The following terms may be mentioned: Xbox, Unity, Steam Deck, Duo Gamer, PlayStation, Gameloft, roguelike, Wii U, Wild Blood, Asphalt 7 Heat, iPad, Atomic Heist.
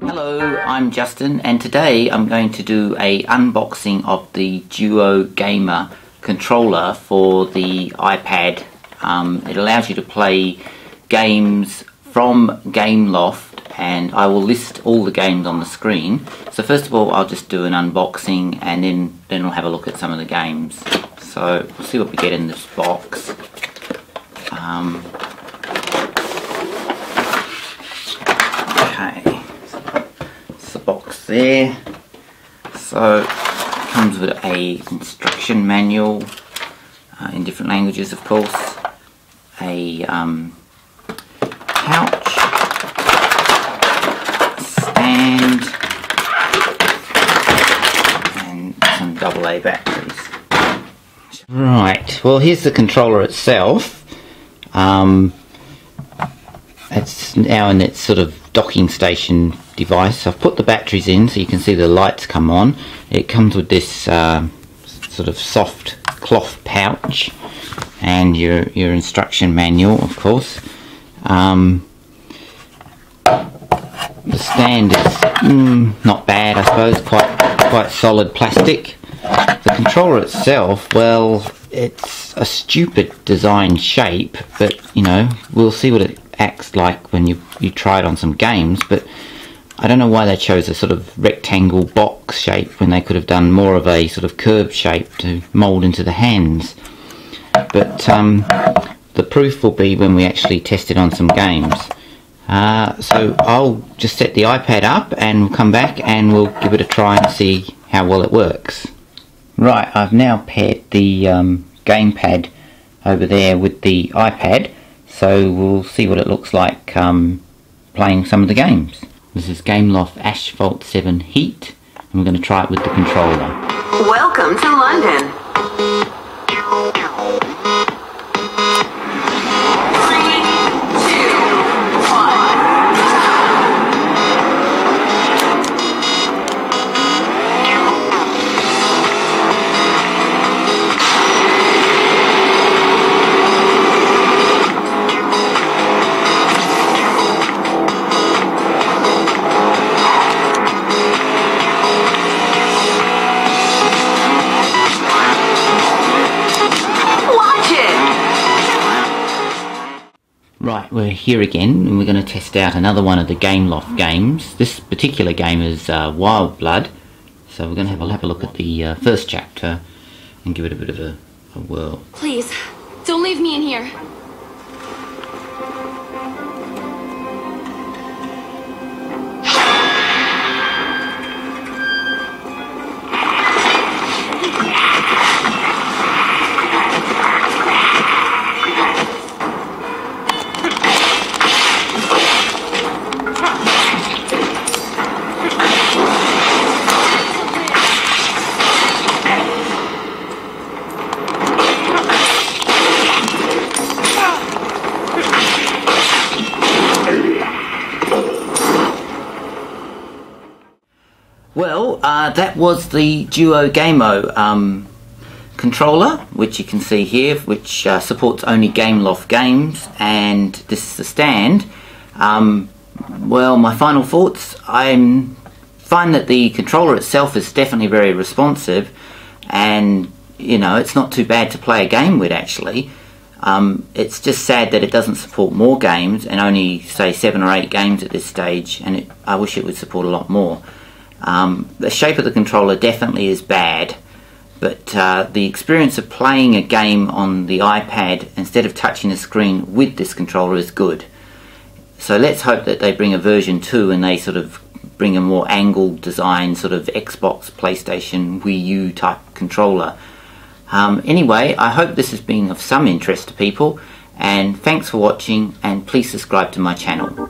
Hello, I'm Justin, and today I'm going to do an unboxing of the Duo Gamer controller for the iPad. It allows you to play games from Gameloft, and I will list all the games on the screen. So first of all, I'll just do an unboxing, and then we'll have a look at some of the games. So we'll see what we get in this box. Okay, it's the box there. So it comes with a instruction manual in different languages, of course. A couch, stand, and some AA batteries. Right, well, here's the controller itself. It's now in its sort of docking station device. I've put the batteries in so you can see the lights come on. It comes with this sort of soft cloth pouch and your instruction manual, of course. The stand is not bad, I suppose, quite solid plastic. The controller itself, well, it's a stupid design shape, but you know, we'll see what it acts like when you try it on some games. But I don't know why they chose a sort of rectangle box shape when they could have done more of a sort of curved shape to mould into the hands. But the proof will be when we actually test it on some games. So I'll just set the iPad up and we'll come back and we'll give it a try and see how well it works. Right, I've now paired the gamepad over there with the iPad, so we'll see what it looks like playing some of the games. This is Gameloft Asphalt 7 Heat, and we're going to try it with the controller. Welcome to London. Right, we're here again and we're going to test out another one of the Gameloft games. This particular game is Wild Blood, so we're going to have a look at the first chapter and give it a bit of a whirl. Please, don't leave me in here. Well, that was the Duo Gamer controller, which you can see here, which supports only Gameloft games, and this is the stand. Well, my final thoughts, I find that the controller itself is definitely very responsive, and, you know, it's not too bad to play a game with, actually. It's just sad that it doesn't support more games, and only, say, 7 or 8 games at this stage, and I wish it would support a lot more. The shape of the controller definitely is bad, but the experience of playing a game on the iPad instead of touching the screen with this controller is good. So let's hope that they bring a version 2 and they sort of bring a more angled design, sort of Xbox, PlayStation, Wii U type controller. Anyway, I hope this has been of some interest to people, and thanks for watching, and please subscribe to my channel.